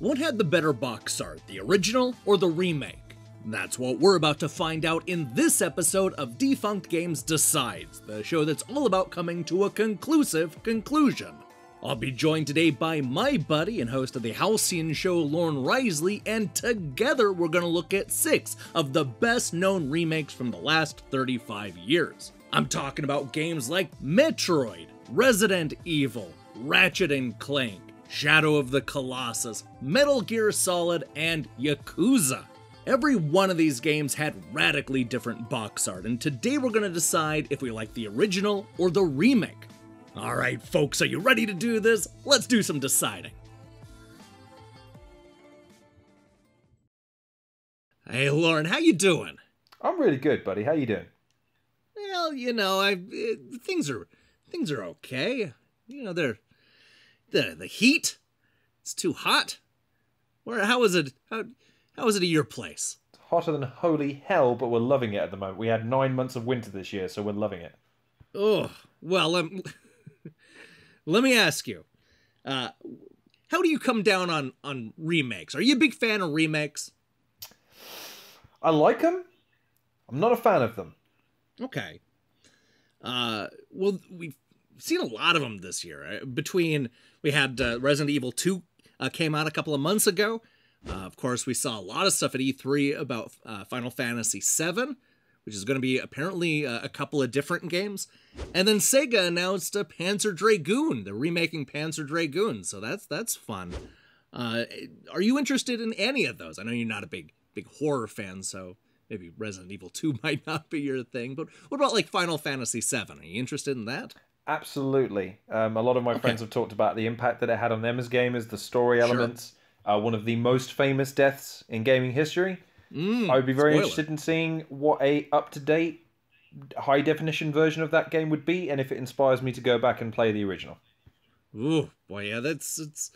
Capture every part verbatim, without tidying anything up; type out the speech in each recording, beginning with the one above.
What had the better box art, the original or the remake? That's what we're about to find out in this episode of Defunct Games Decides, the show that's all about coming to a conclusive conclusion. I'll be joined today by my buddy and host of The Halcyon Show, Lorne Riseley, and together we're going to look at six of the best-known remakes from the last thirty-five years. I'm talking about games like Metroid, Resident Evil, Ratchet and Clank, Shadow of the Colossus, Metal Gear Solid, and Yakuza. Every one of these games had radically different box art, and today we're going to decide if we like the original or the remake. Alright folks, are you ready to do this? Let's do some deciding. Hey Lorne, how you doing? I'm really good, buddy. How you doing? Well, you know, I uh, things are things are okay. You know, they're the the heat. It's too hot. Where how is it how How is it at your place? It's hotter than holy hell, but we're loving it at the moment. We had nine months of winter this year, so we're loving it. Oh, well, um, let me ask you. Uh, how do you come down on, on remakes? Are you a big fan of remakes? I like them. I'm not a fan of them. Okay. Uh, well, we've seen a lot of them this year. Right? Between, we had uh, Resident Evil two uh, came out a couple of months ago. Uh, of course, we saw a lot of stuff at E three about uh, Final Fantasy seven, which is going to be apparently uh, a couple of different games. And then Sega announced a Panzer Dragoon. They're remaking Panzer Dragoon, so that's that's fun. Uh, are you interested in any of those? I know you're not a big big horror fan, so maybe Resident Evil two might not be your thing. But what about like Final Fantasy seven? Are you interested in that? Absolutely. Um, a lot of my okay. friends have talked about the impact that it had on them as gamers, the story elements. Sure. Uh, one of the most famous deaths in gaming history. Mm, I would be very spoiler. interested in seeing what a up-to-date, high-definition version of that game would be, and if it inspires me to go back and play the original. Ooh, boy, yeah, that's it's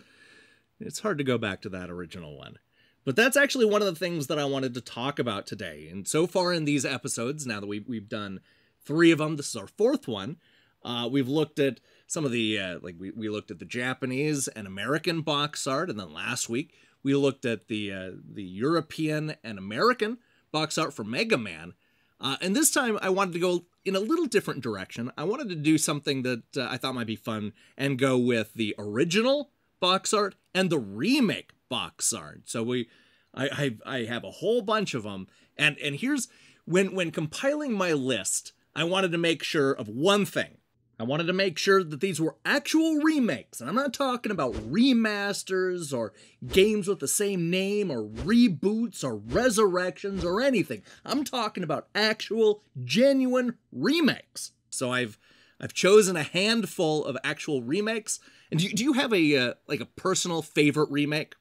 it's hard to go back to that original one. But that's actually one of the things that I wanted to talk about today. And so far in these episodes, now that we've, we've done three of them, this is our fourth one, uh, we've looked at some of the, uh, like, we, we looked at the Japanese and American box art, and then last week we looked at the uh, the European and American box art for Mega Man. Uh, and this time I wanted to go in a little different direction. I wanted to do something that uh, I thought might be fun and go with the original box art and the remake box art. So we, I, I, I have a whole bunch of them. And, and here's, when, when compiling my list, I wanted to make sure of one thing. I wanted to make sure that these were actual remakes, and I'm not talking about remasters or games with the same name or reboots or resurrections or anything. I'm talking about actual, genuine remakes. So I've I've chosen a handful of actual remakes. And do you, do you have a uh, like a personal favorite remake?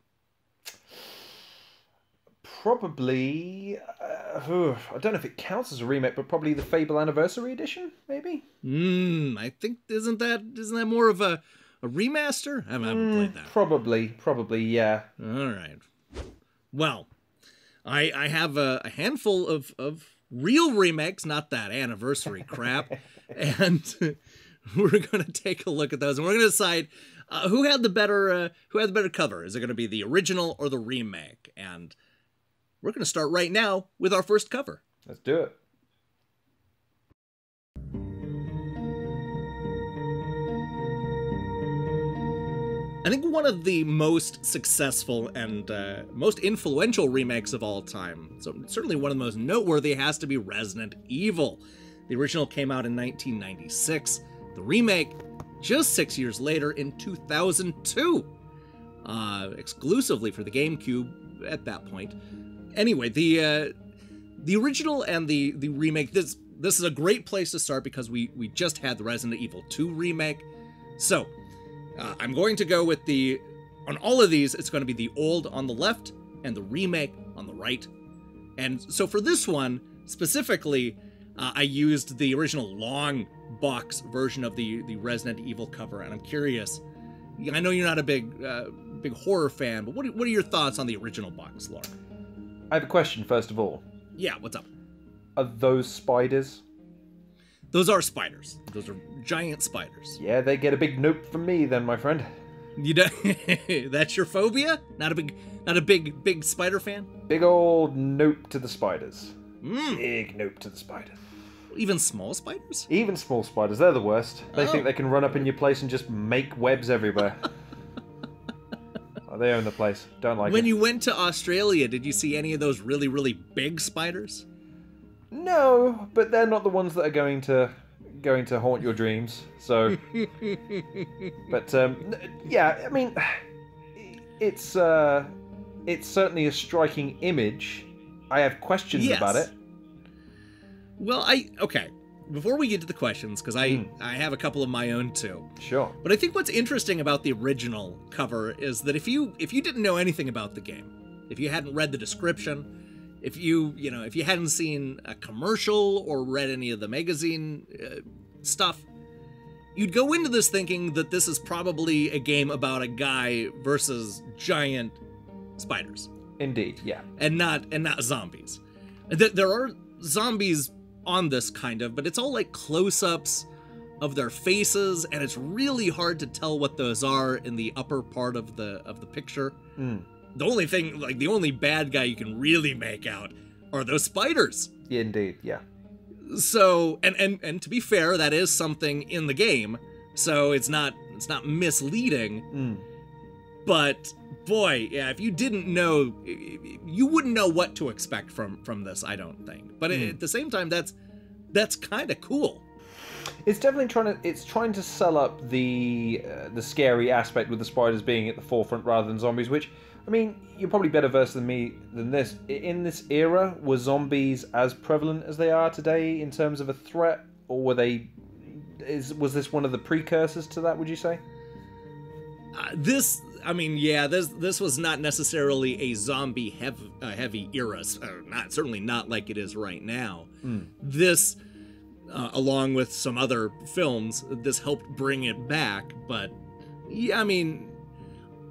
Probably, uh, I don't know if it counts as a remake, but probably the Fable Anniversary Edition, maybe? Mmm, I think, isn't that, isn't that more of a, a remaster? I haven't, mm, I haven't played that. Probably, probably, yeah. All right. Well, I I have a, a handful of, of real remakes, not that anniversary crap, and we're going to take a look at those, and we're going to decide uh, who had the better uh, who had the better cover. Is it going to be the original or the remake? And we're going to start right now with our first cover. Let's do it. I think one of the most successful and uh, most influential remakes of all time, so certainly one of the most noteworthy, has to be Resident Evil. The original came out in nineteen ninety-six. The remake, just six years later, in two thousand two, uh, exclusively for the GameCube at that point. Anyway, the uh, the original and the the remake. This this is a great place to start because we we just had the Resident Evil two remake. So uh, I'm going to go with the on all of these. It's going to be the old on the left and the remake on the right. And so for this one specifically, uh, I used the original long box version of the the Resident Evil cover. And I'm curious. I know you're not a big uh, big horror fan, but what what are your thoughts on the original box, Laura? I have a question, first of all. Yeah, what's up? Are those spiders? Those are spiders. Those are giant spiders. Yeah, they get a big nope from me then, my friend. You don't. That's your phobia? Not a big, not a big, big spider fan. Big old nope to the spiders. Mm. Big nope to the spiders. Even small spiders? Even small spiders. They're the worst. They oh. think they can run up in your place and just make webs everywhere. Oh, they own the place. Don't like when it. When you went to Australia, did you see any of those really, really big spiders? No, but they're not the ones that are going to going to haunt your dreams. So, but um, yeah, I mean, it's uh, it's certainly a striking image. I have questions yes. about it. Well, I okay. Before we get to the questions, because I mm. I have a couple of my own too. Sure. But I think what's interesting about the original cover is that if you if you didn't know anything about the game, if you hadn't read the description, if you you know if you hadn't seen a commercial or read any of the magazine uh, stuff, you'd go into this thinking that this is probably a game about a guy versus giant spiders. Indeed, yeah. And not and not zombies. There are zombies on this kind of, but it's all like close-ups of their faces, and it's really hard to tell what those are in the upper part of the of the picture. Mm. The only thing, like the only bad guy you can really make out are those spiders. Indeed, yeah. So, and and and to be fair, that is something in the game, so it's not it's not misleading. Mm. But boy, yeah, if you didn't know, you wouldn't know what to expect from from this, I don't think. But mm. at the same time, that's that's kind of cool. It's definitely trying to it's trying to sell up the uh, the scary aspect with the spiders being at the forefront rather than zombies. Which, I mean, you're probably better versed than me than this. In this era, were zombies as prevalent as they are today in terms of a threat, or were they? Is was this one of the precursors to that? Would you say? Uh, this. I mean, yeah, this this was not necessarily a zombie hev uh, heavy era, or not certainly not like it is right now. Mm. This, uh, along with some other films, this helped bring it back. But yeah, I mean,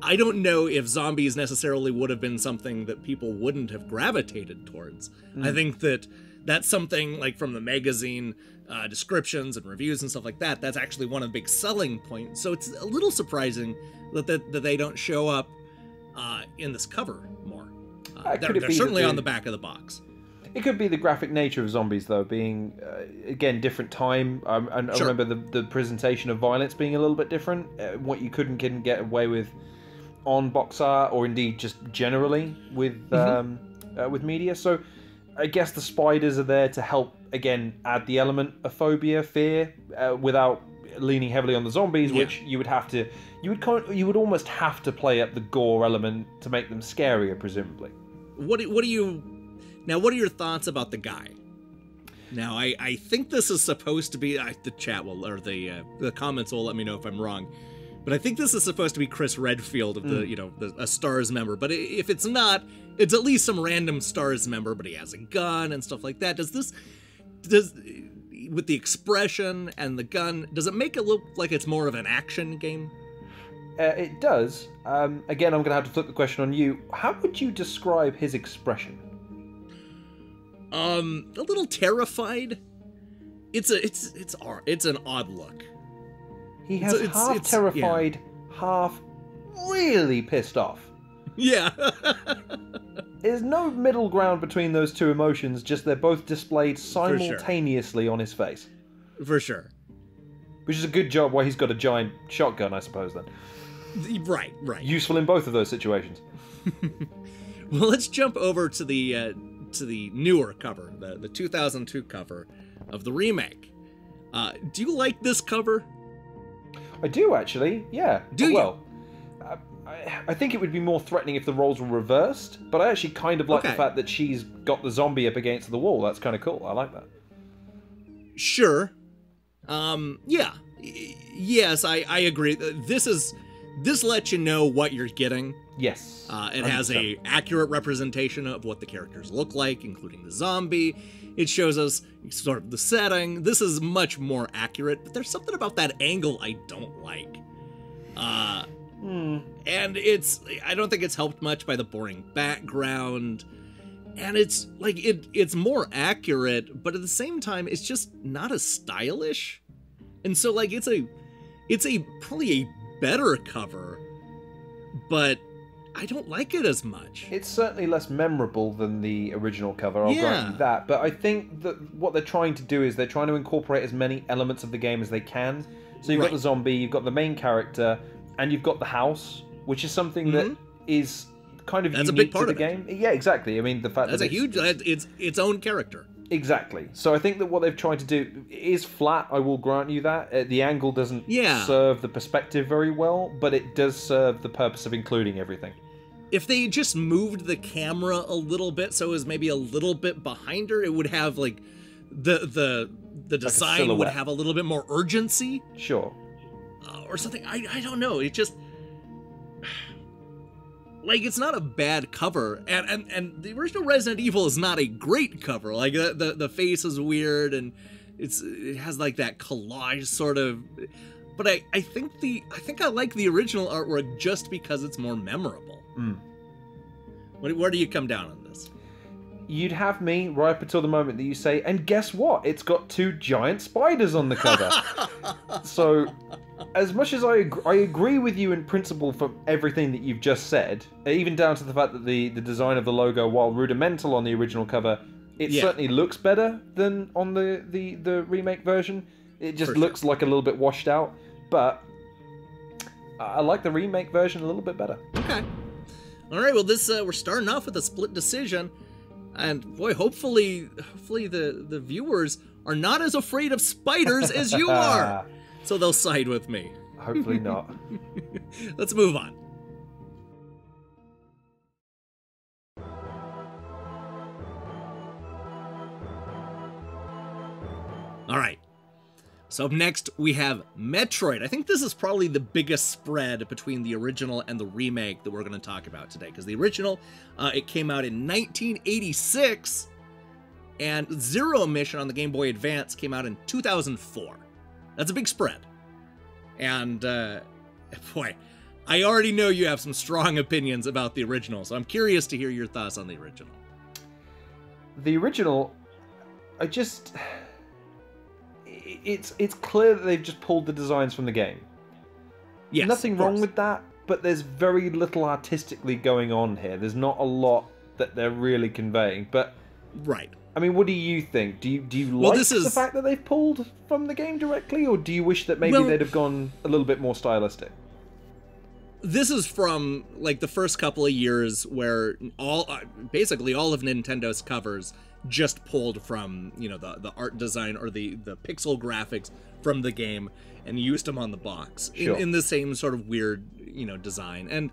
I don't know if zombies necessarily would have been something that people wouldn't have gravitated towards. Mm. I think that that's something like from the magazine uh, descriptions and reviews and stuff like that. That's actually one of the big selling points. So it's a little surprising that that, that they don't show up uh, in this cover more. Uh, they're they're certainly the, on the back of the box. It could be the graphic nature of zombies, though, being, uh, again, different time. Um, and sure. I remember the, the presentation of violence being a little bit different. Uh, what you couldn't couldn't get away with on box art, or indeed just generally with, mm-hmm. um, uh, with media. So I guess the spiders are there to help, again, add the element of phobia, fear, uh, without leaning heavily on the zombies, yeah. which you would have to, you would you would almost have to play up the gore element to make them scarier, presumably. What do, what do you now? What are your thoughts about the guy? Now, I I think this is supposed to be I, the chat will or the uh, the comments will let me know if I'm wrong, but I think this is supposed to be Chris Redfield of the mm. you know the, a Stars member. But if it's not, it's at least some random Stars member. But he has a gun and stuff like that. Does this does with the expression and the gun, does it make it look like it's more of an action game? Uh, it does. Um, again, I'm going to have to flip the question on you. How would you describe his expression? Um, a little terrified. It's a, it's, it's, it's an odd look. He has it's, half it's, terrified, yeah. half really pissed off. Yeah. There's no middle ground between those two emotions, just they're both displayed simultaneously sure. on his face. For sure. Which is a good job why he's got a giant shotgun, I suppose, then. Right, right. Useful in both of those situations. Well, let's jump over to the uh, to the newer cover, the, the two thousand two cover of the remake. Uh, do you like this cover? I do, actually, yeah. Do you? Well, uh, I think it would be more threatening if the roles were reversed, but I actually kind of like okay. the fact that she's got the zombie up against the wall. That's kind of cool. I like that. Sure. Um, yeah. Yes, I, I agree. This is this lets you know what you're getting. Yes. Uh, it one hundred percent. Has a accurate representation of what the characters look like, including the zombie. It shows us sort of the setting. This is much more accurate, but there's something about that angle I don't like. Uh... Mm. And it's, I don't think it's helped much by the boring background. And it's like, it it's more accurate, but at the same time, it's just not as stylish. And so like, it's a, it's a, probably a better cover but I don't like it as much. It's certainly less memorable than the original cover, I'll yeah. grant you that. But I think that what they're trying to do is they're trying to incorporate as many elements of the game as they can. So you've right. got the zombie, you've got the main character, and you've got the house, which is something mm-hmm. that is kind of That's unique a big part to the of game. It. Yeah, exactly. I mean, the fact That's that a it's, huge, it's its own character. Exactly. So I think that what they've tried to do is flat, I will grant you that. The angle doesn't yeah. serve the perspective very well, but it does serve the purpose of including everything. If they just moved the camera a little bit so it was maybe a little bit behind her, it would have, like, the the the design like would have a little bit more urgency. Sure. Uh, or something. I, I don't know. It just... Like, it's not a bad cover, and, and and the original Resident Evil is not a great cover. Like, the, the, the face is weird, and it's it has, like, that collage sort of... But I, I think the I think I like the original artwork just because it's more memorable. Mm. What, where do you come down on this? You'd have me right up until the moment that you say, and guess what? It's got two giant spiders on the cover. So... As much as I agree, I agree with you in principle for everything that you've just said, even down to the fact that the, the design of the logo, while rudimental on the original cover, it yeah. certainly looks better than on the, the, the remake version. It just for looks sure. like a little bit washed out, but I like the remake version a little bit better. Okay. All right, well, this uh, we're starting off with a split decision, and boy, hopefully, hopefully the, the viewers are not as afraid of spiders as you are. So they'll side with me. Hopefully not. Let's move on. All right. So up next, we have Metroid. I think this is probably the biggest spread between the original and the remake that we're going to talk about today. Because the original, uh, it came out in nineteen eighty-six. And Zero Mission on the Game Boy Advance came out in two thousand four. That's a big spread. And, uh, boy, I already know you have some strong opinions about the original, so I'm curious to hear your thoughts on the original. The original, I just... It's, it's clear that they've just pulled the designs from the game. Yes, nothing wrong with that, but there's very little artistically going on here. There's not a lot that they're really conveying, but... Right. I mean, what do you think? Do you do you like well, this is... the fact that they've pulled from the game directly, or do you wish that maybe well, they'd have gone a little bit more stylistic? This is from, like, the first couple of years where all, basically all of Nintendo's covers just pulled from, you know, the, the art design or the, the pixel graphics from the game and used them on the box sure. in, in the same sort of weird, you know, design. And,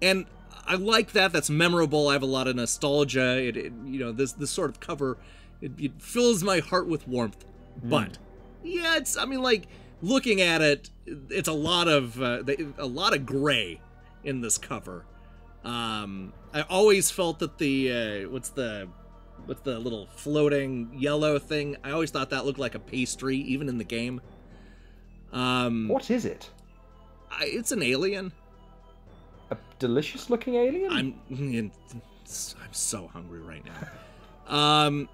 and... I like that. That's memorable. I have a lot of nostalgia. It, it you know, this this sort of cover, it, it fills my heart with warmth. Mm. But yeah, it's. I mean, like looking at it, it's a lot of uh, a lot of gray in this cover. Um, I always felt that the uh, what's the what's the little floating yellow thing? I always thought that looked like a pastry, even in the game. Um, what is it? I, it's an alien. A delicious-looking alien? I'm, I'm so hungry right now. Um,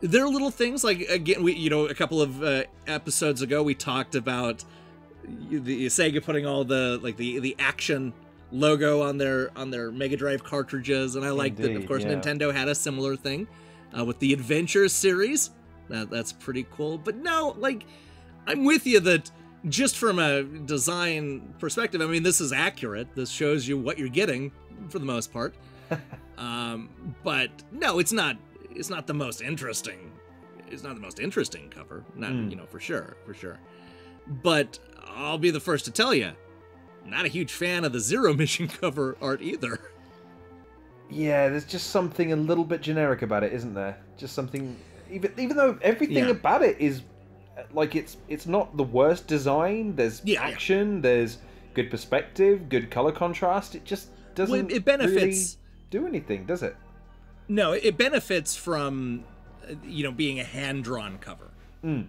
there are little things like, again, we you know, a couple of uh, episodes ago, we talked about the Sega putting all the like the the action logo on their on their Mega Drive cartridges, and I liked that. Of course, yeah. Nintendo had a similar thing uh, with the Adventure series. That that's pretty cool. But no, like, I'm with you that. Just from a design perspective, I mean, this is accurate. This shows you what you're getting, for the most part. um, but no, it's not. It's not the most interesting. It's not the most interesting cover. Not mm. you know for sure, for sure. But I'll be the first to tell you, not a huge fan of the Zero Mission cover art either. Yeah, there's just something a little bit generic about it, isn't there? Just something. Even even though everything yeah. about it is. Like, it's it's not the worst design. There's yeah, action, yeah. there's good perspective, good color contrast. It just doesn't well, it benefits, really do anything, does it? No, it benefits from, you know, being a hand-drawn cover. Mm.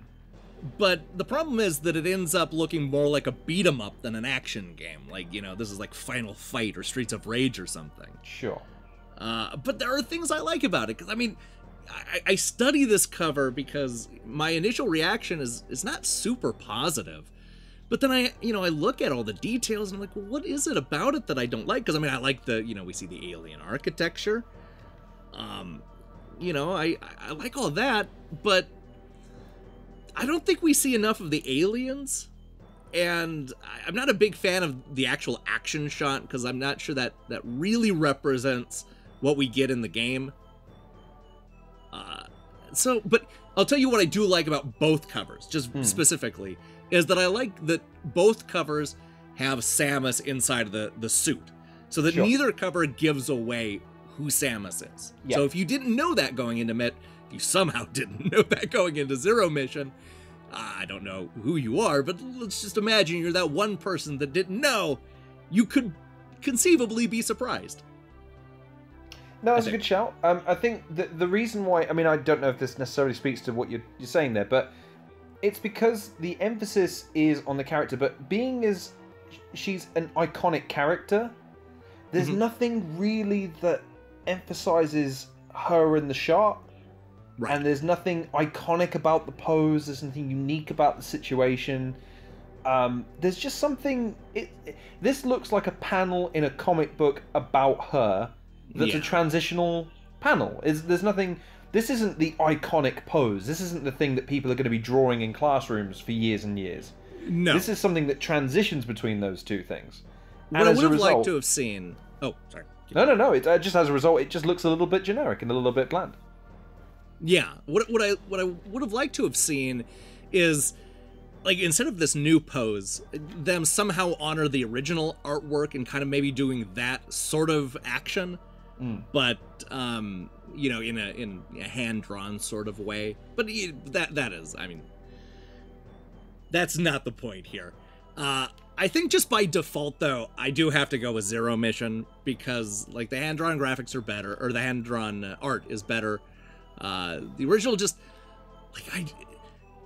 But the problem is that it ends up looking more like a beat-em-up than an action game. Like, you know, this is like Final Fight or Streets of Rage or something. Sure. Uh, but there are things I like about it, because, I mean... I study this cover because my initial reaction is, is not super positive. But then I, you know, I look at all the details and I'm like, well, what is it about it that I don't like? Because, I mean, I like the, you know, we see the alien architecture. Um, you know, I, I like all that, but I don't think we see enough of the aliens. And I'm not a big fan of the actual action shot because I'm not sure that that really represents what we get in the game. Uh, so, but I'll tell you what I do like about both covers, just hmm. specifically, is that I like that both covers have Samus inside the, the suit. So that sure. neither cover gives away who Samus is. Yep. So if you didn't know that going into Met, if you somehow didn't know that going into Zero Mission, I don't know who you are, but let's just imagine you're that one person that didn't know. You could conceivably be surprised. No, that's a good shout. Um, I think the, the reason why, I mean, I don't know if this necessarily speaks to what you're, you're saying there, but it's because the emphasis is on the character, but being as she's an iconic character, there's mm-hmm. nothing really that emphasizes her and the shark. Right. And there's nothing iconic about the pose. There's nothing unique about the situation. Um, there's just something... It, it, this looks like a panel in a comic book about her that's yeah. a transitional panel. It's, there's nothing... This isn't the iconic pose. This isn't the thing that people are going to be drawing in classrooms for years and years. No. This is something that transitions between those two things. What and I would have result, liked to have seen... Oh, sorry. Keep no, no, no. It, uh, just as a result, it just looks a little bit generic and a little bit bland. Yeah, what what I what I would have liked to have seen is, like, instead of this new pose, them somehow honor the original artwork and kind of maybe doing that sort of action, mm. but um, you know, in a in a hand drawn sort of way. But that that is, I mean, that's not the point here. Uh, I think just by default though, I do have to go with Zero Mission because like the hand drawn graphics are better, or the hand drawn art is better. Uh, the original just, like,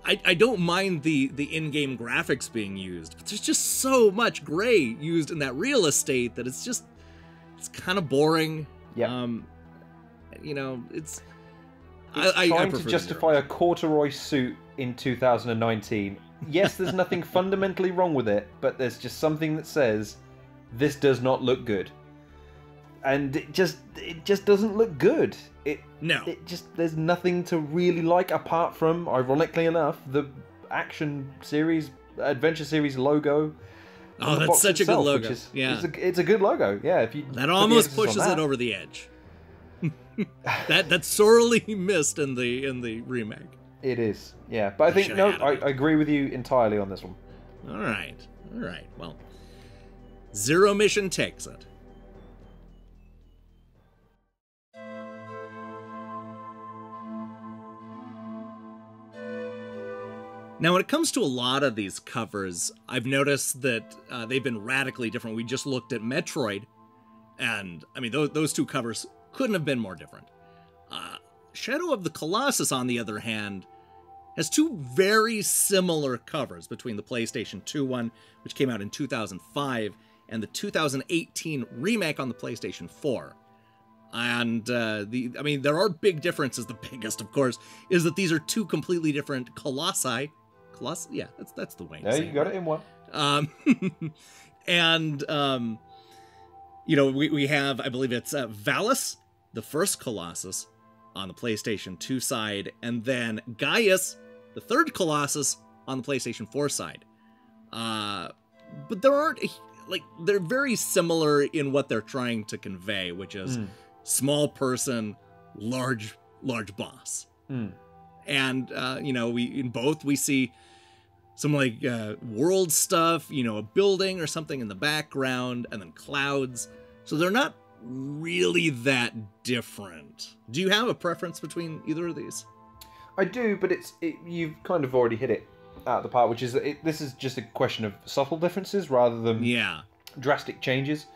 I, I, I don't mind the, the in-game graphics being used, but there's just so much gray used in that real estate that it's just, it's kind of boring. Yeah. Um, you know, it's, it's I, trying I to justify a corduroy suit in two thousand nineteen. Yes, there's nothing fundamentally wrong with it, but there's just something that says this does not look good. And it just it just doesn't look good. It no. It just there's nothing to really like apart from, ironically enough, the action series, adventure series logo. Oh, that's such itself, a good logo. Is, yeah, it's a, it's a good logo. Yeah, if you that almost pushes that. it over the edge. that that's sorely missed in the in the remake. It is, yeah. But I, I think no, I, I agree with you entirely on this one. All right, all right. Well, Zero Mission takes it. Now, when it comes to a lot of these covers, I've noticed that uh, they've been radically different. We just looked at Metroid, and, I mean, those, those two covers couldn't have been more different. Uh, Shadow of the Colossus, on the other hand, has two very similar covers between the PlayStation two one, which came out in two thousand five, and the two thousand eighteen remake on the PlayStation four. And, uh, the I mean, there are big differences. The biggest, of course, is that these are two completely different colossi. Colossi? Yeah, that's that's the way. Yeah, you got it in one. Um, and, um, you know, we, we have, I believe it's uh, Valis, the first Colossus, on the PlayStation two side, and then Gaius, the third Colossus, on the PlayStation four side. Uh, but there aren't, like, they're very similar in what they're trying to convey, which is mm. small person, large, large boss. Mm. And, uh, you know, we in both we see some, like, uh, world stuff, you know, a building or something in the background, and then clouds. So they're not really that different. Do you have a preference between either of these? I do, but it's it, you've kind of already hit it out of the park, which is that it, this is just a question of subtle differences rather than yeah. drastic changes.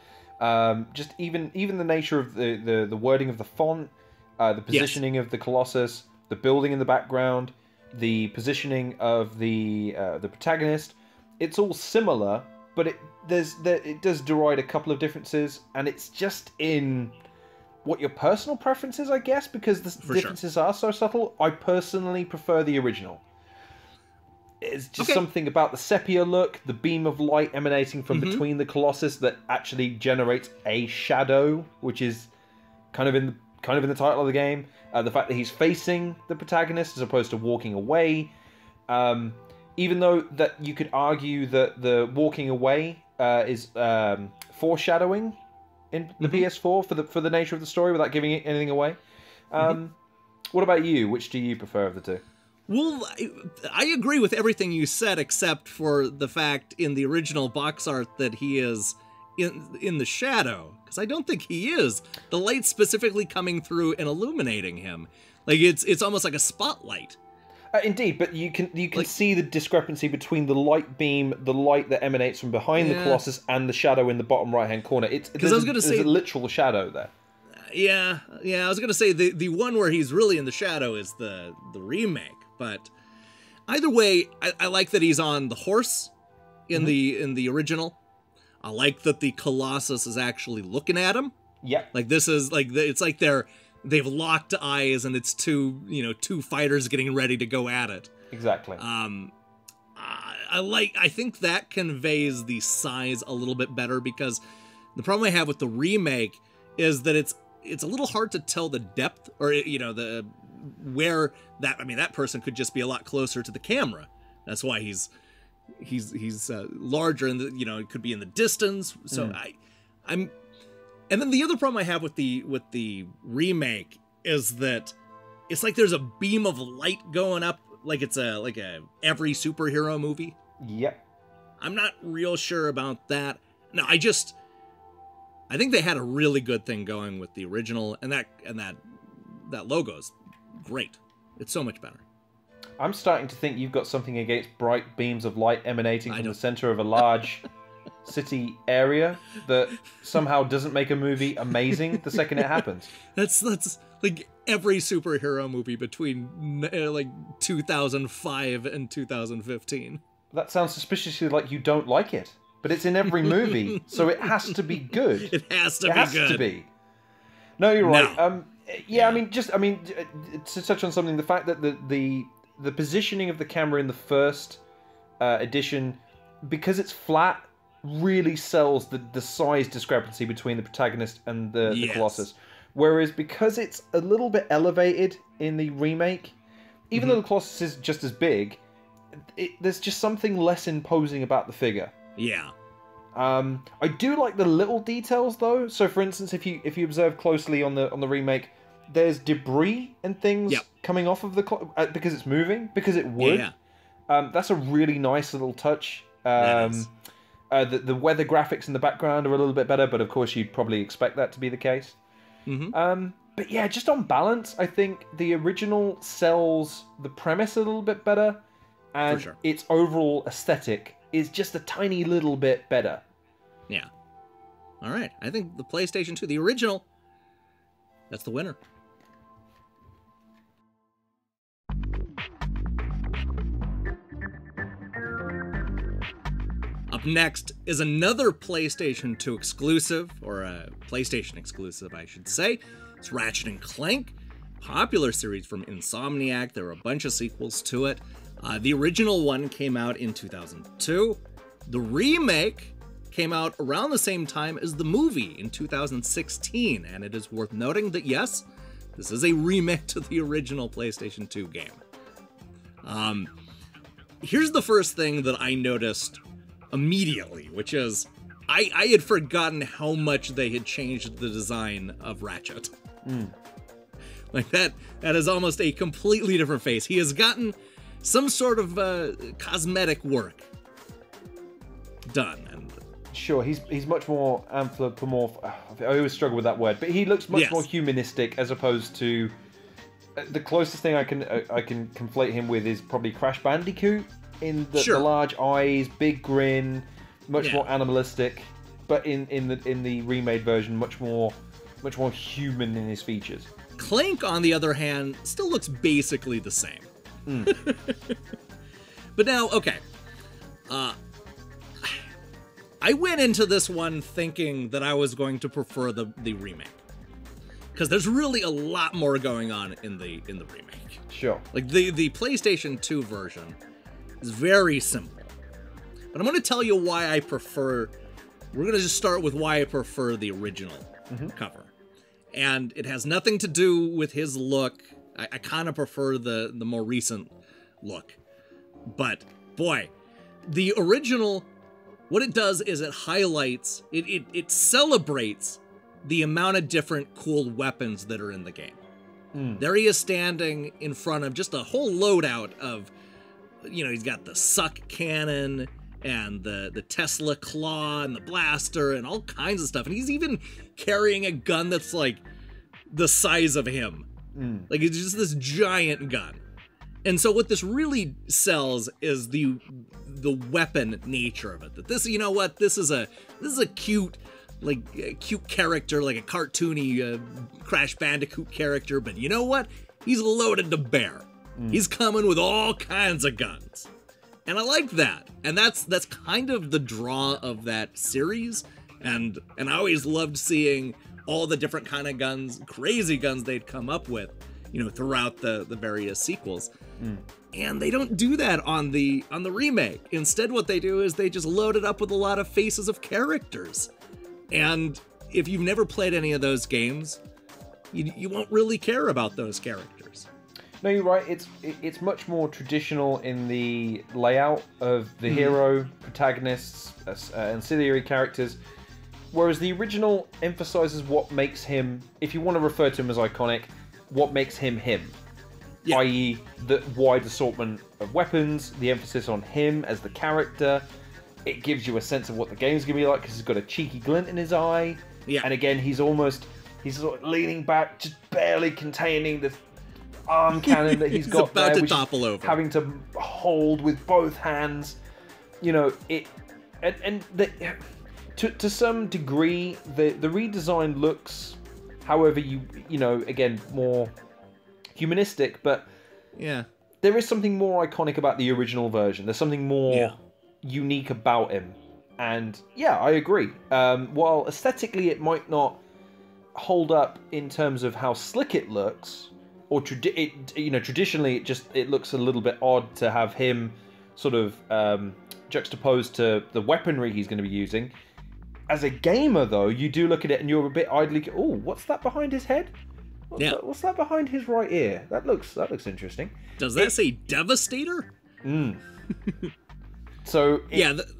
Um, just even even the nature of the, the, the wording of the font, uh, the positioning yes. of the Colossus, the building in the background, the positioning of the uh, the protagonist, it's all similar, but it there's there, it does deride a couple of differences, and it's just in what your personal preference is, I guess, because the For differences sure. are so subtle. I personally prefer the original. It's just okay. something about the sepia look, the beam of light emanating from mm-hmm. between the Colossus that actually generates a shadow, which is kind of in the, kind of in the title of the game. Uh, the fact that he's facing the protagonist as opposed to walking away. Um, even though that you could argue that the walking away uh, is um, foreshadowing in the mm-hmm. P S four for the for the nature of the story without giving it anything away. Um, mm-hmm. What about you? Which do you prefer of the two? Well, I agree with everything you said, except for the fact in the original box art that he is in in the shadow, because I don't think he is. The light's specifically coming through and illuminating him, like it's it's almost like a spotlight. Uh, indeed, but you can you can like, see the discrepancy between the light beam, the light that emanates from behind yeah. the Colossus, and the shadow in the bottom right hand corner. It's because I was going to say a literal shadow there. Yeah, yeah, I was going to say the the one where he's really in the shadow is the the remake. But either way, I, I like that he's on the horse in mm-hmm. the in the original. I like that the Colossus is actually looking at him. Yeah, like this is like it's like they're they've locked eyes and it's two you know two fighters getting ready to go at it. Exactly. Um, I, I like I think that conveys the size a little bit better, because the problem I have with the remake is that it's it's a little hard to tell the depth or you know the. Where that I mean that person could just be a lot closer to the camera. That's why he's he's he's uh, larger and you know it could be in the distance. So mm. I I'm and then the other problem I have with the with the remake is that it's like there's a beam of light going up like it's a like a every superhero movie. Yep. I'm not real sure about that. No, I just I think they had a really good thing going with the original, and that and that that logo's great. It's so much better. I'm starting to think you've got something against bright beams of light emanating I from don't. the center of a large city area that somehow doesn't make a movie amazing the second it happens. That's that's like every superhero movie between uh, like two thousand five and two thousand fifteen. That sounds suspiciously like you don't like it, but it's in every movie, so it has to be good. It has to it be has good. To be. No, you're right. No. Um. Yeah, yeah, I mean, just I mean, to touch on something, the fact that the the, the positioning of the camera in the first uh, edition, because it's flat, really sells the the size discrepancy between the protagonist and the, yes. the Colossus. Whereas because it's a little bit elevated in the remake, even mm-hmm. though the Colossus is just as big, it, there's just something less imposing about the figure. Yeah. Um, I do like the little details though. So, for instance, if you if you observe closely on the on the remake, there's debris and things yep. coming off of the clo uh, because it's moving because it would. Yeah. Um, that's a really nice little touch. Um, uh, the the weather graphics in the background are a little bit better, but of course you'd probably expect that to be the case. Mm-hmm. Um, but yeah, just on balance, I think the original sells the premise a little bit better, and for sure. its overall aesthetic is just a tiny little bit better. Yeah. All right. I think the PlayStation two, the original, that's the winner. Up next is another PlayStation two exclusive, or a PlayStation exclusive, I should say. It's Ratchet and Clank, popular series from Insomniac. There were a bunch of sequels to it. Uh, the original one came out in two thousand two. The remake came out around the same time as the movie in two thousand sixteen, and it is worth noting that, yes, this is a remake to the original PlayStation two game. Um, here's the first thing that I noticed immediately, which is I, I had forgotten how much they had changed the design of Ratchet. Mm. Like, that, that is almost a completely different face. He has gotten some sort of uh, cosmetic work done. And sure, he's he's much more anthropomorph. I always struggle with that word, but he looks much yes. more humanistic as opposed to uh, the closest thing I can uh, I can conflate him with is probably Crash Bandicoot in the, sure. the large eyes, big grin, much yeah. more animalistic. But in in the in the remade version, much more much more human in his features. Clank, on the other hand, still looks basically the same. Mm. But now, okay, uh, I went into this one thinking that I was going to prefer the, the remake, because there's really a lot more going on in the in the remake. Sure. Like the the PlayStation two version It's very simple. But I'm going to tell you why I prefer... We're going to just start with why I prefer the original mm-hmm. cover. And it has nothing to do with his look. I, I kind of prefer the, the more recent look. But, boy, the original... What it does is it highlights, it, it, it celebrates the amount of different cool weapons that are in the game. Mm. There he is standing in front of just a whole loadout of, you know, he's got the suck cannon and the, the Tesla claw and the blaster and all kinds of stuff. And he's even carrying a gun that's like the size of him. Mm. Like it's just this giant gun. And so what this really sells is the the weapon nature of it. That this, you know what, this is a this is a cute, like a cute character, like a cartoony uh, Crash Bandicoot character. But you know what, he's loaded to bear. Mm. He's coming with all kinds of guns, and I like that. And that's that's kind of the draw of that series. And and I always loved seeing all the different kind of guns, crazy guns they'd come up with, you know, throughout the the various sequels. Mm. And they don't do that on the on the remake. Instead, what they do is they just load it up with a lot of faces of characters. And if you've never played any of those games, you, you won't really care about those characters. No, you're right. It's it's much more traditional in the layout of the mm. hero, protagonists, uh, ancillary characters. Whereas the original emphasizes what makes him, if you want to refer to him as iconic, what makes him him. Yeah. that is the wide assortment of weapons, the emphasis on him as the character. It gives you a sense of what the game's going to be like because he's got a cheeky glint in his eye. Yeah. And again, he's almost, he's sort of leaning back, just barely containing the arm cannon that he's, he's got about there, to topple over. Having to hold with both hands. You know, it, and, and the, to, to some degree, the, the redesign looks, however you, you know, again, more... humanistic, but yeah, there is something more iconic about the original version. There's something more yeah. unique about him, and yeah, I agree. Um, while aesthetically it might not hold up in terms of how slick it looks, or tradi it, you know, traditionally it just it looks a little bit odd to have him sort of um, juxtaposed to the weaponry he's going to be using. As a gamer, though, you do look at it and you're a bit idly, oh, what's that behind his head? What's, yeah. that, what's that behind his right ear? That looks that looks interesting. Does that it, say Devastator? Mm. So it, yeah, the,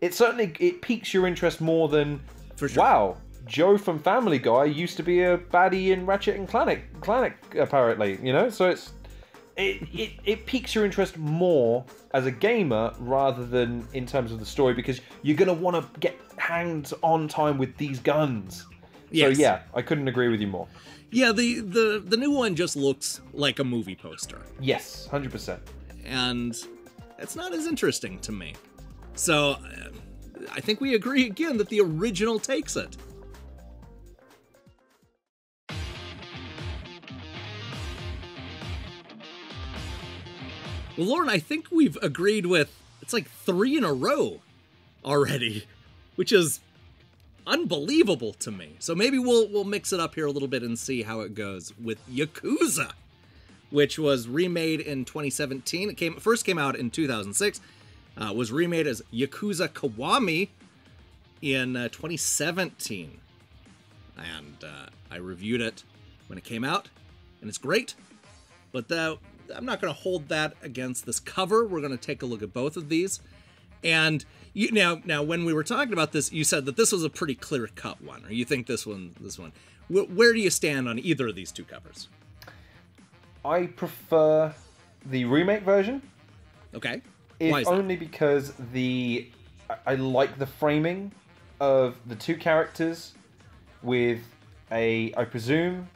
it certainly it piques your interest more than for sure. Wow, Joe from Family Guy used to be a baddie in Ratchet and Clank, Clank apparently. You know, so it's it, it it piques your interest more as a gamer rather than in terms of the story because you're gonna want to get hands-on time with these guns. Yes. So yeah, I couldn't agree with you more. Yeah, the, the, the new one just looks like a movie poster. Yes, one hundred percent. And it's not as interesting to me. So I think we agree again that the original takes it. Well, Lorne, I think we've agreed with, it's like three in a row already, which is... unbelievable to me. So maybe we'll we'll mix it up here a little bit and see how it goes with Yakuza, which was remade in twenty seventeen. It came first came out in two thousand six, uh, was remade as Yakuza Kiwami in uh, twenty seventeen, and uh, I reviewed it when it came out, and it's great. But the, I'm not going to hold that against this cover. We're going to take a look at both of these, and. You, now, now, when we were talking about this, you said that this was a pretty clear-cut one, or you think this one, this one. W where do you stand on either of these two covers? I prefer the remake version. Okay. Why is that? Only because the I, I like the framing of the two characters with a, I presume,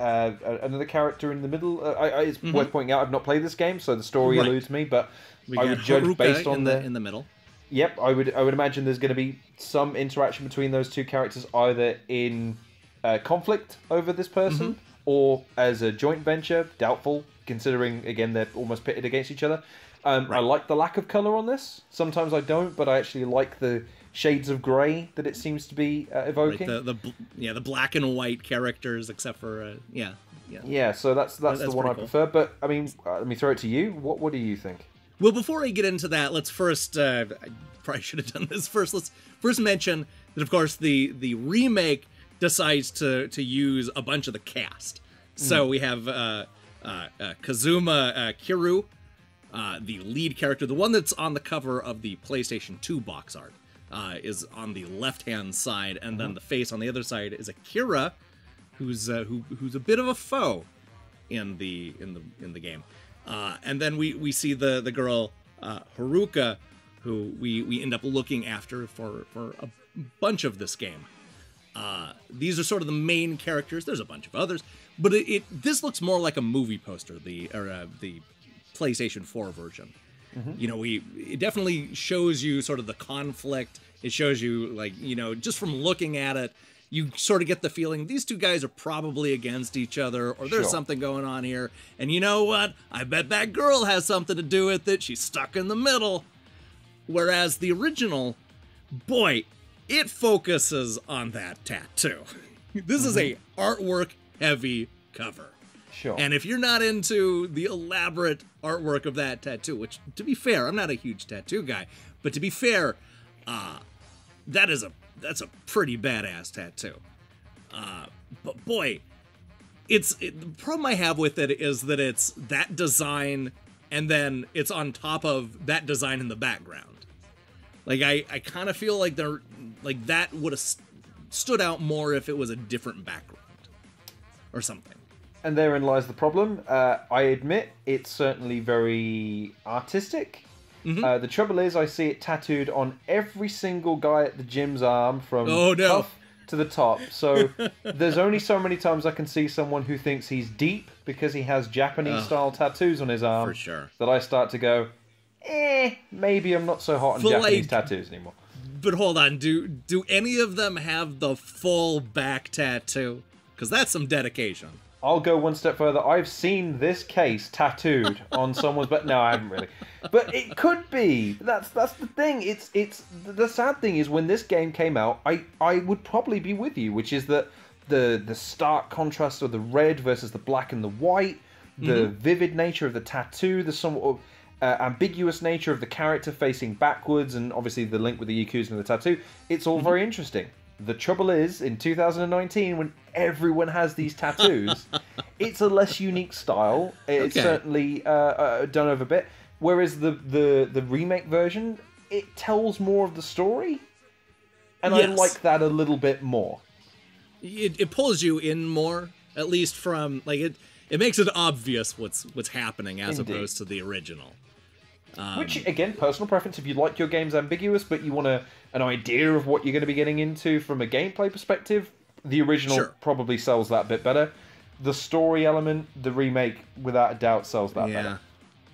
uh, another character in the middle. Uh, I, I, it's mm-hmm. worth pointing out I've not played this game, so the story right. eludes me, but we I would judge Haruka based on in the, the in the middle. Yep, I would I would imagine there's going to be some interaction between those two characters, either in uh, conflict over this person, mm-hmm. or as a joint venture, doubtful, considering, again, they're almost pitted against each other. Um, right. I like the lack of colour on this. Sometimes I don't, but I actually like the shades of grey that it seems to be uh, evoking. Right, the, the, yeah, the black and white characters, except for, uh, yeah, yeah. Yeah, so that's, that's, that's the one I cool. prefer. But, I mean, uh, let me throw it to you. What, what do you think? Well, before I get into that, let's first, uh, I probably should have done this first, let's first mention that, of course, the, the remake decides to, to use a bunch of the cast. Mm. So we have uh, uh, uh, Kazuma uh, Kiryu, uh, the lead character, the one that's on the cover of the PlayStation two box art, uh, is on the left-hand side, and mm-hmm. then the face on the other side is Akira, who's uh, who, who's a bit of a foe in the in the in the game. Uh, and then we, we see the the girl uh, Haruka, who we, we end up looking after for for a bunch of this game. Uh, these are sort of the main characters. There's a bunch of others, but it, it this looks more like a movie poster, the or uh, the PlayStation four version. Mm-hmm. You know, we it definitely shows you sort of the conflict. It shows you, like, you know, just from looking at it, you sort of get the feeling these two guys are probably against each other, or there's sure. something going on here. And you know what? I bet that girl has something to do with it. She's stuck in the middle. Whereas the original, boy, it focuses on that tattoo. This mm-hmm. is a artwork-heavy cover. Sure. And if you're not into the elaborate artwork of that tattoo, which, to be fair, I'm not a huge tattoo guy, but to be fair, uh, that is a That's a pretty badass tattoo. Uh, but boy, it's it, the problem I have with it is that it's that design, and then it's on top of that design in the background. Like, I, I kind of feel like they're like that would have st- stood out more if it was a different background or something. And therein lies the problem. Uh, I admit it's certainly very artistic. Mm-hmm. Uh, the trouble is, I see it tattooed on every single guy at the gym's arm from oh, no. top to the top. So there's only so many times I can see someone who thinks he's deep because he has Japanese-style uh, tattoos on his arm. For sure. That I start to go, eh, maybe I'm not so hot on but Japanese like, tattoos anymore. But hold on, do do any of them have the full back tattoo? Because that's some dedication. I'll go one step further. I've seen this case tattooed on someone's back. No, I haven't really. But it could be. That's that's the thing. It's it's the sad thing is when this game came out, I, I would probably be with you, which is that the the stark contrast of the red versus the black and the white, the mm-hmm. vivid nature of the tattoo, the somewhat of, uh, ambiguous nature of the character facing backwards, and obviously the link with the Yakuza and the tattoo. It's all mm-hmm. very interesting. The trouble is, in two thousand nineteen, when everyone has these tattoos, it's a less unique style. It's okay. certainly uh, uh, done over a bit. Whereas the, the, the remake version, it tells more of the story. And yes. I like that a little bit more. It, it pulls you in more, at least from... like it, it makes it obvious what's what's happening as Indeed. opposed to the original. Um, Which, again, personal preference, if you like your games ambiguous, but you want a, an idea of what you're going to be getting into from a gameplay perspective, the original sure. probably sells that bit better. The story element, the remake, without a doubt, sells that yeah. better.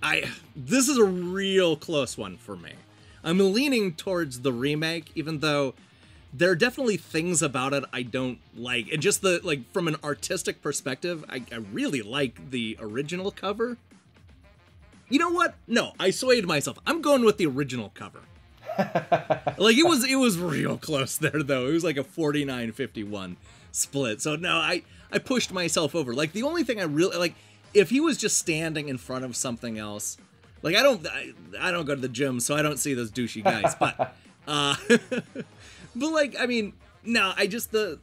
I, this is a real close one for me. I'm leaning towards the remake, even though there are definitely things about it I don't like. And just the like from an artistic perspective, I, I really like the original cover. You know what? No, I swayed myself. I'm going with the original cover. Like, it was it was real close there, though. It was like a forty-nine fifty-one split. So, no, I, I pushed myself over. Like, the only thing I really... like, if he was just standing in front of something else... like, I don't I, I don't go to the gym, so I don't see those douchey guys. But, uh, but like, I mean, no, I just... the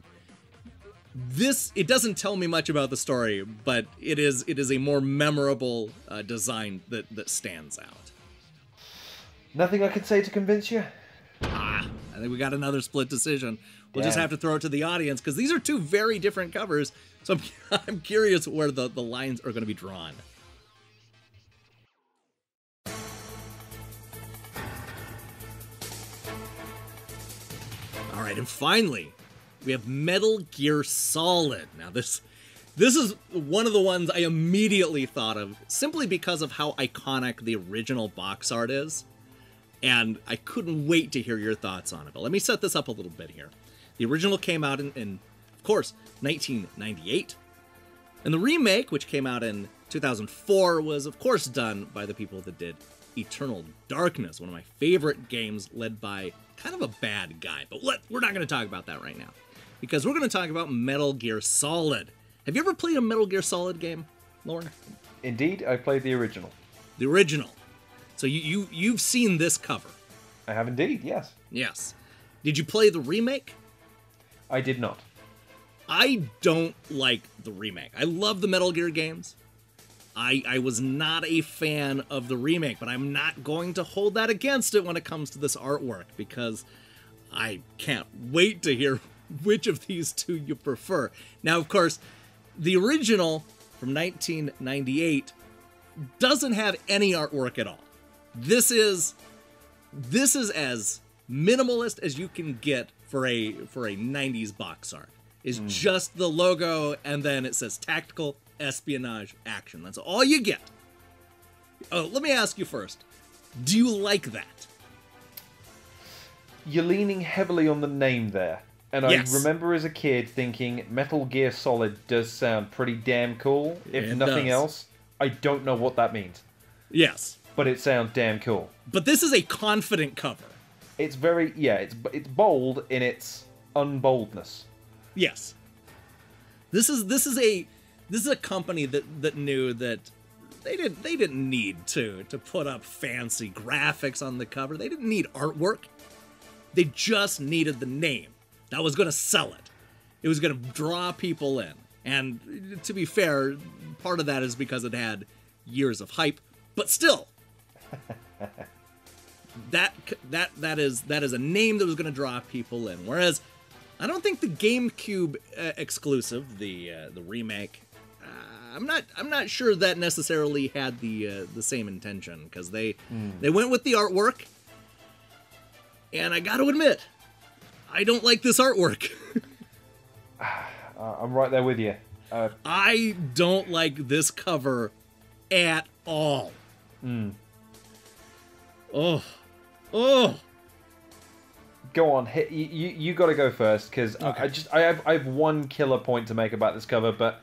This, it doesn't tell me much about the story, but it is it is a more memorable uh, design that, that stands out. Nothing I could say to convince you? Ah, I think we got another split decision. We'll yeah. just have to throw it to the audience, because these are two very different covers, so I'm, I'm curious where the, the lines are going to be drawn. All right, and finally... we have Metal Gear Solid. Now, this this is one of the ones I immediately thought of, simply because of how iconic the original box art is. And I couldn't wait to hear your thoughts on it. But let me set this up a little bit here. The original came out in, in of course, nineteen ninety-eight. And the remake, which came out in two thousand four, was, of course, done by the people that did Eternal Darkness, one of my favorite games, led by kind of a bad guy. But let, we're not going to talk about that right now, because we're going to talk about Metal Gear Solid. Have you ever played a Metal Gear Solid game, Lorne? Indeed, I played the original. The original. So you, you, you've seen this cover. I have indeed, yes. Yes. Did you play the remake? I did not. I don't like the remake. I love the Metal Gear games. I, I was not a fan of the remake, but I'm not going to hold that against it when it comes to this artwork, because I can't wait to hear which of these two you prefer. Now, of course, the original from nineteen ninety-eight doesn't have any artwork at all. This is this is as minimalist as you can get for a for a nineties box art. It's mm. just the logo, and then it says tactical espionage action. That's all you get. Oh, let me ask you first. Do you like that? You're leaning heavily on the name there. And yes. I remember as a kid thinking Metal Gear Solid does sound pretty damn cool. If it nothing does. else, I don't know what that means. Yes. But it sounds damn cool. But this is a confident cover. It's very, yeah, it's it's bold in its unboldness. Yes. This is this is a this is a company that that knew that they didn't they didn't need to to put up fancy graphics on the cover. They didn't need artwork. They just needed the name. That was going to sell it. It was going to draw people in. And to be fair, part of that is because it had years of hype, but still. that that that is that is a name that was going to draw people in. Whereas I don't think the GameCube uh, exclusive, the uh, the remake, uh, I'm not I'm not sure that necessarily had the uh, the same intention, because they mm. they went with the artwork. And I got to admit, I don't like this artwork. uh, I'm right there with you. Uh, I don't like this cover at all. Mm. Oh, oh. Go on, hit, you you, you got to go first, because okay. I, I just I have I have one killer point to make about this cover, but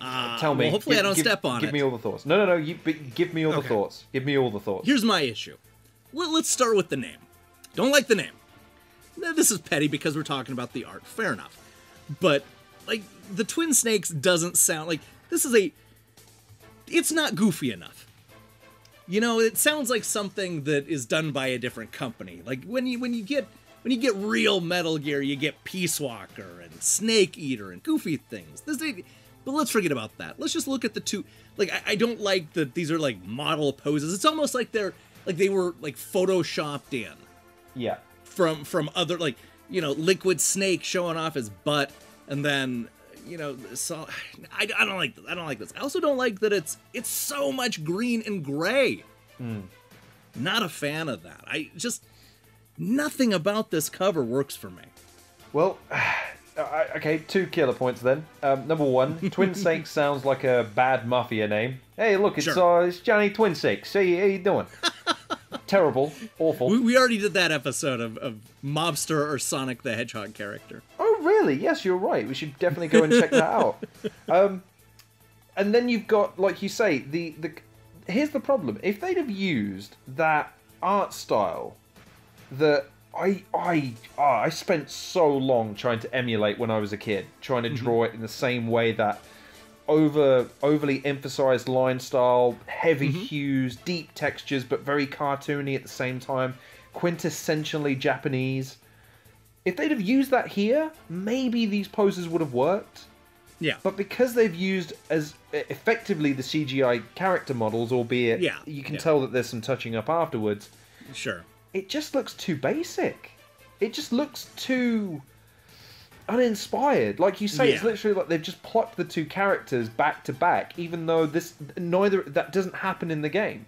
uh, tell me. Well, hopefully, give, I don't give, step on give it. Give me all the thoughts. No, no, no. You but give me all okay. the thoughts. Give me all the thoughts. Here's my issue. Well, let's start with the name. Don't like the name. Now, this is petty because we're talking about the art. Fair enough. But, like, the Twin Snakes doesn't sound... Like, this is a... It's not goofy enough. You know, it sounds like something that is done by a different company. Like, when you when you get when you get real Metal Gear, you get Peace Walker and Snake Eater and goofy things. This, but let's forget about that. Let's just look at the two... Like, I, I don't like that these are, like, model poses. It's almost like they're... Like, they were, like, photoshopped in. Yeah. From from other, like, you know, Liquid Snake showing off his butt, and then, you know, so I, I don't like this. I don't like this. I also don't like that it's it's so much green and gray. Mm. Not a fan of that. I just nothing about this cover works for me. Well, I, okay, two killer points then. Um, number one, Twin Snakes sounds like a bad mafia name. Hey, look, it's sure. uh, it's Johnny Twin Snakes. Hey, how you doing? Terrible, awful. We, we already did that episode of, of Mobster or Sonic the Hedgehog character. Oh, really? Yes, you're right. We should definitely go and check that out. Um, and then you've got, like you say, the the. Here's the problem: if they'd have used that art style, that I I oh, I spent so long trying to emulate when I was a kid, trying to draw mm-hmm. it in the same way that. Over overly emphasized line style, heavy mm-hmm. hues, deep textures, but very cartoony at the same time, quintessentially Japanese. If they'd have used that here, maybe these poses would have worked. Yeah. But because they've used as effectively the C G I character models, albeit yeah. you can yeah. tell that there's some touching up afterwards. Sure. It just looks too basic. It just looks too... uninspired. Like you say, yeah. it's literally like they've just plucked the two characters back to back, even though this neither that doesn't happen in the game.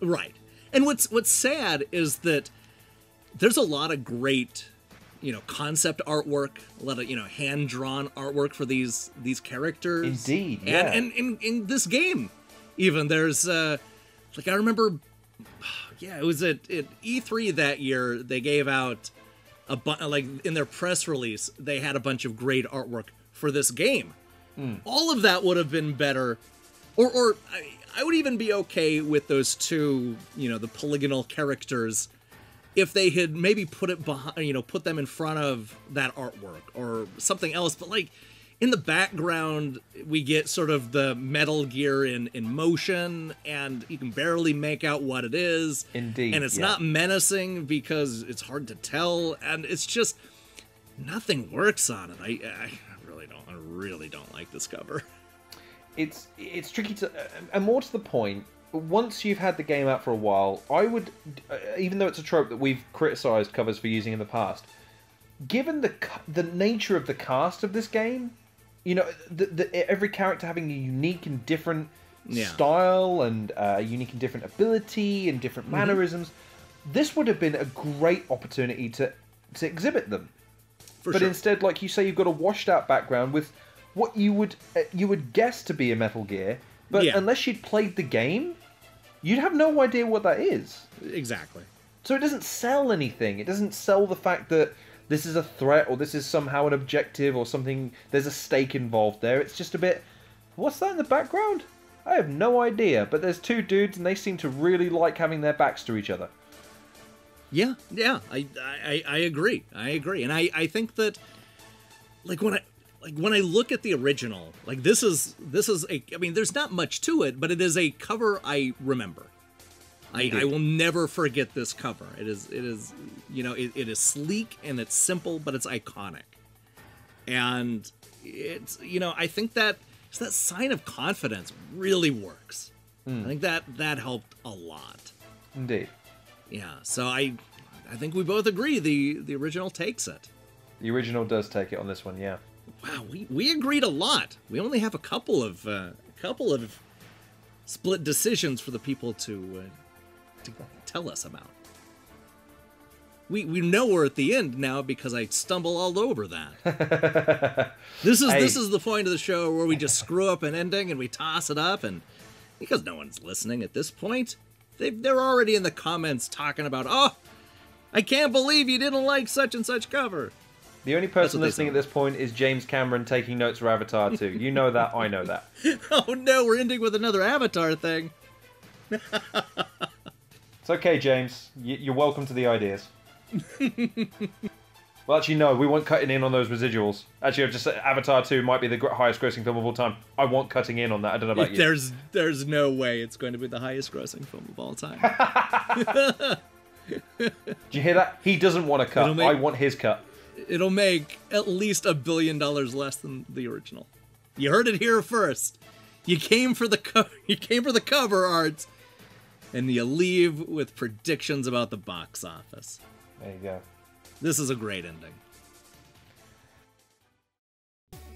Right. And what's what's sad is that there's a lot of great, you know, concept artwork, a lot of, you know, hand drawn artwork for these these characters. Indeed. And yeah. and in in this game even there's uh like I remember yeah, it was at, at E three that year they gave out A bu like in their press release, they had a bunch of great artwork for this game. Mm. All of that would have been better, or or I, I would even be okay with those two, you know, the polygonal characters, if they had maybe put it behind, you know, put them in front of that artwork or something else. But like, in the background, we get sort of the Metal Gear in, in motion, and you can barely make out what it is. Indeed. And it's yeah. not menacing because it's hard to tell, and it's just nothing works on it. I, I really don't, I really don't like this cover. It's it's tricky to, and more to the point, once you've had the game out for a while, I would, even though it's a trope that we've criticised covers for using in the past, given the the nature of the cast of this game, you know, the, the, every character having a unique and different yeah. style and uh, unique and different ability and different mannerisms, mm-hmm. this would have been a great opportunity to to exhibit them. For but sure. instead, like you say, you've got a washed-out background with what you would you would guess to be a Metal Gear, but yeah. unless you'd played the game, you'd have no idea what that is. Exactly. So it doesn't sell anything. It doesn't sell the fact that this is a threat or this is somehow an objective or something. There's a stake involved there. It's just a bit, what's that in the background? I have no idea. But there's two dudes and they seem to really like having their backs to each other. Yeah, yeah, I, I, I agree. I agree. And I, I think that, like, when I... Like when I look at the original, like this is this is a I mean, there's not much to it, but it is a cover I remember. I, I will never forget this cover. It is it is you know, it, it is sleek and it's simple, but it's iconic. And it's you know, I think that so that sign of confidence really works. Mm. I think that that helped a lot. Indeed. Yeah, so I I think we both agree the the original takes it. The original does take it on this one, yeah. Wow, we, we agreed a lot. We only have a couple of uh, couple of split decisions for the people to uh, to tell us about. We we know we're at the end now because I stumble all over that. This is hey. This is the point of the show where we just screw up an ending and we toss it up, and because no one's listening at this point, they they're already in the comments talking about, oh, I can't believe you didn't like such and such cover. The only person listening at this point is James Cameron taking notes for Avatar two. You know that, I know that. Oh no, we're ending with another Avatar thing. It's okay, James. You're welcome to the ideas. Well, actually, no, we weren't cutting in on those residuals. Actually, I've just said Avatar two might be the highest grossing film of all time. I won't cutting in on that. I don't know about you. There's, there's no way it's going to be the highest grossing film of all time. Do you hear that? He doesn't want a cut. Make... I want his cut. It'll make at least a billion dollars less than the original. You heard it here first. You came for the co you came for the cover art, and you leave with predictions about the box office. There you go. This is a great ending.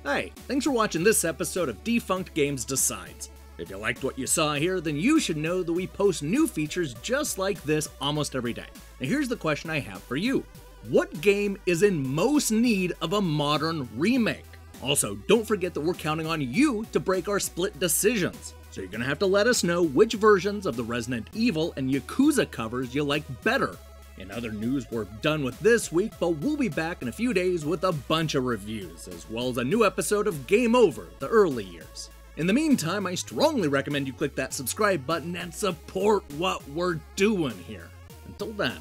Hey, thanks for watching this episode of Defunct Games Decides. If you liked what you saw here, then you should know that we post new features just like this almost every day. Now here's the question I have for you. What game is in most need of a modern remake? Also, don't forget that we're counting on you to break our split decisions. So you're gonna have to let us know which versions of the Resident Evil and Yakuza covers you like better. In other news, we're done with this week, but we'll be back in a few days with a bunch of reviews, as well as a new episode of Game Over, the early years. In the meantime, I strongly recommend you click that subscribe button and support what we're doing here. Until then.